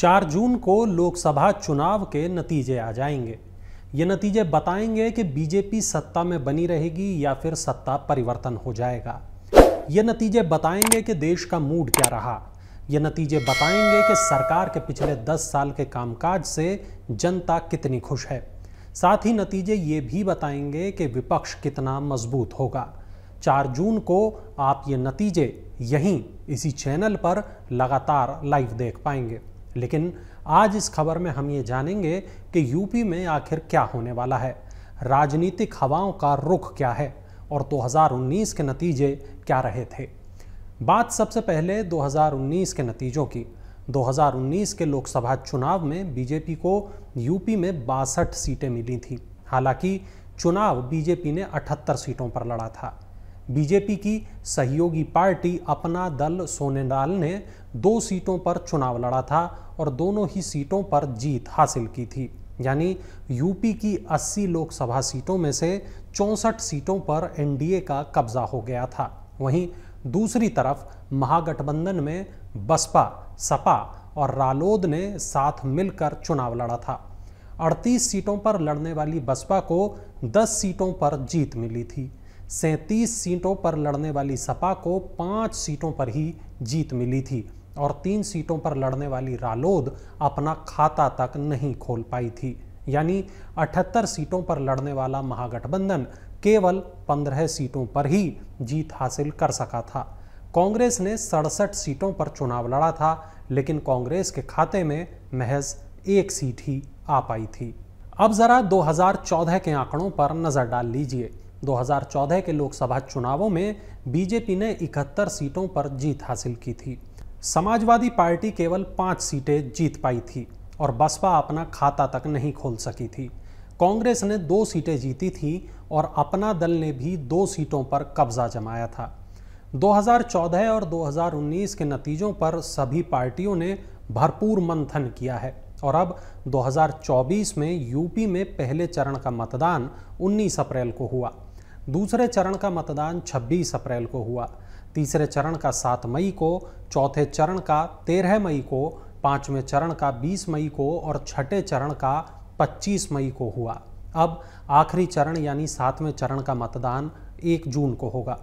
4 जून को लोकसभा चुनाव के नतीजे आ जाएंगे। ये नतीजे बताएंगे कि बीजेपी सत्ता में बनी रहेगी या फिर सत्ता परिवर्तन हो जाएगा। ये नतीजे बताएंगे कि देश का मूड क्या रहा। ये नतीजे बताएंगे कि सरकार के पिछले 10 साल के कामकाज से जनता कितनी खुश है। साथ ही नतीजे ये भी बताएंगे कि विपक्ष कितना मजबूत होगा। 4 जून को आप ये नतीजे यहीं इसी चैनल पर लगातार लाइव देख पाएंगे। लेकिन आज इस खबर में हम ये जानेंगे कि यूपी में आखिर क्या होने वाला है, राजनीतिक हवाओं का रुख क्या है और 2019 के नतीजे क्या रहे थे। बात सबसे पहले 2019 के नतीजों की। 2019 के लोकसभा चुनाव में बीजेपी को यूपी में 62 सीटें मिली थी। हालांकि चुनाव बीजेपी ने 78 सीटों पर लड़ा था। बीजेपी की सहयोगी पार्टी अपना दल सोने लाल ने 2 सीटों पर चुनाव लड़ा था और दोनों ही सीटों पर जीत हासिल की थी। यानी यूपी की 80 लोकसभा सीटों में से 64 सीटों पर एनडीए का कब्जा हो गया था। वहीं दूसरी तरफ महागठबंधन में बसपा, सपा और रालोद ने साथ मिलकर चुनाव लड़ा था। 38 सीटों पर लड़ने वाली बसपा को 10 सीटों पर जीत मिली थी। 37 सीटों पर लड़ने वाली सपा को 5 सीटों पर ही जीत मिली थी और 3 सीटों पर लड़ने वाली रालोद अपना खाता तक नहीं खोल पाई थी। यानी 78 सीटों पर लड़ने वाला महागठबंधन केवल 15 सीटों पर ही जीत हासिल कर सका था। कांग्रेस ने 67 सीटों पर चुनाव लड़ा था लेकिन कांग्रेस के खाते में महज 1 सीट ही आ पाई थी। अब जरा 2014 के आंकड़ों पर नजर डाल लीजिए। 2014 के लोकसभा चुनावों में बीजेपी ने 71 सीटों पर जीत हासिल की थी। समाजवादी पार्टी केवल 5 सीटें जीत पाई थी और बसपा अपना खाता तक नहीं खोल सकी थी। कांग्रेस ने 2 सीटें जीती थी और अपना दल ने भी 2 सीटों पर कब्जा जमाया था। 2014 और 2019 के नतीजों पर सभी पार्टियों ने भरपूर मंथन किया है और अब 2024 में यूपी में पहले चरण का मतदान 19 अप्रैल को हुआ, दूसरे चरण का मतदान 26 अप्रैल को हुआ, तीसरे चरण का 7 मई को, चौथे चरण का 13 मई को, पाँचवें चरण का 20 मई को और छठे चरण का 25 मई को हुआ। अब आखिरी चरण यानी 7वें चरण का मतदान 1 जून को होगा।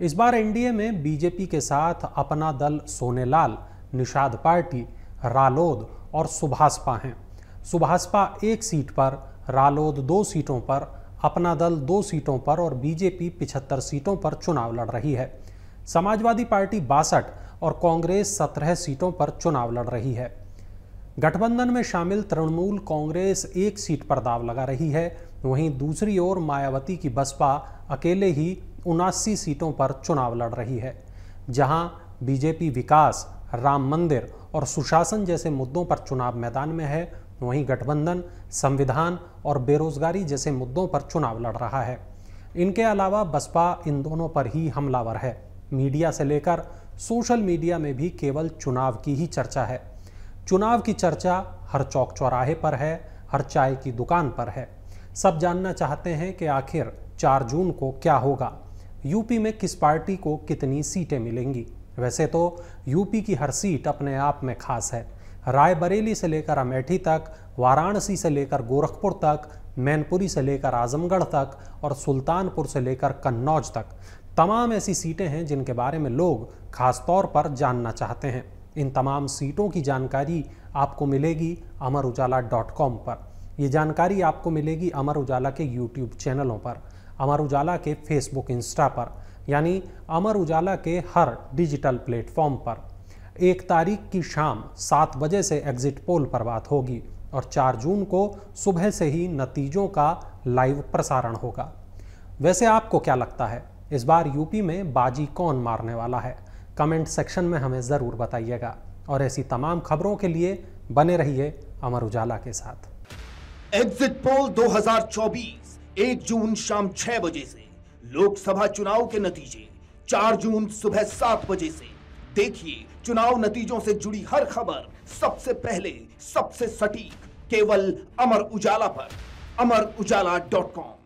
इस बार एनडीए में बीजेपी के साथ अपना दल सोने लाल, निषाद पार्टी, रालोद और सुभाषपा हैं। सुभाषपा 1 सीट पर, रालोद 2 सीटों पर, अपना दल 2 सीटों पर और बीजेपी 75 सीटों पर चुनाव लड़ रही है। समाजवादी पार्टी 62 और कांग्रेस 17 सीटों पर चुनाव लड़ रही है। गठबंधन में शामिल तृणमूल कांग्रेस 1 सीट पर दाव लगा रही है। वहीं दूसरी ओर मायावती की बसपा अकेले ही 79 सीटों पर चुनाव लड़ रही है। जहां बीजेपी विकास, राम मंदिर और सुशासन जैसे मुद्दों पर चुनाव मैदान में है, वहीं गठबंधन संविधान और बेरोजगारी जैसे मुद्दों पर चुनाव लड़ रहा है। इनके अलावा बसपा इन दोनों पर ही हमलावर है। मीडिया से लेकर सोशल मीडिया में भी केवल चुनाव की ही चर्चा है। चुनाव की चर्चा हर चौक चौराहे पर है, हर चाय की दुकान पर है। सब जानना चाहते हैं कि आखिर 4 जून को क्या होगा, यूपी में किस पार्टी को कितनी सीटें मिलेंगी। वैसे तो यूपी की हर सीट अपने आप में खास है। रायबरेली से लेकर अमेठी तक, वाराणसी से लेकर गोरखपुर तक, मैनपुरी से लेकर आजमगढ़ तक और सुल्तानपुर से लेकर कन्नौज तक तमाम ऐसी सीटें हैं जिनके बारे में लोग खास तौर पर जानना चाहते हैं। इन तमाम सीटों की जानकारी आपको मिलेगी अमरउजाला.com पर। ये जानकारी आपको मिलेगी अमर उजाला के YouTube चैनलों पर, अमर उजाला के Facebook, इंस्टा पर, यानी अमर उजाला के हर डिजिटल प्लेटफॉर्म पर। 1 तारीख की शाम 7 बजे से एग्जिट पोल पर बात होगी और 4 जून को सुबह से ही नतीजों का लाइव प्रसारण होगा। वैसे आपको क्या लगता है, इस बार यूपी में बाजी कौन मारने वाला है? कमेंट सेक्शन में हमें ज़रूर बताइएगा और ऐसी तमाम खबरों के लिए बने रहिए अमर उजाला के साथ। एग्जिट पोल 2024 1 जून शाम 6 बजे से, लोकसभा चुनाव के नतीजे 4 जून सुबह 7 बजे से। देखिए चुनाव नतीजों से जुड़ी हर खबर सबसे पहले, सबसे सटीक, केवल अमर उजाला पर, अमर उजाला.com।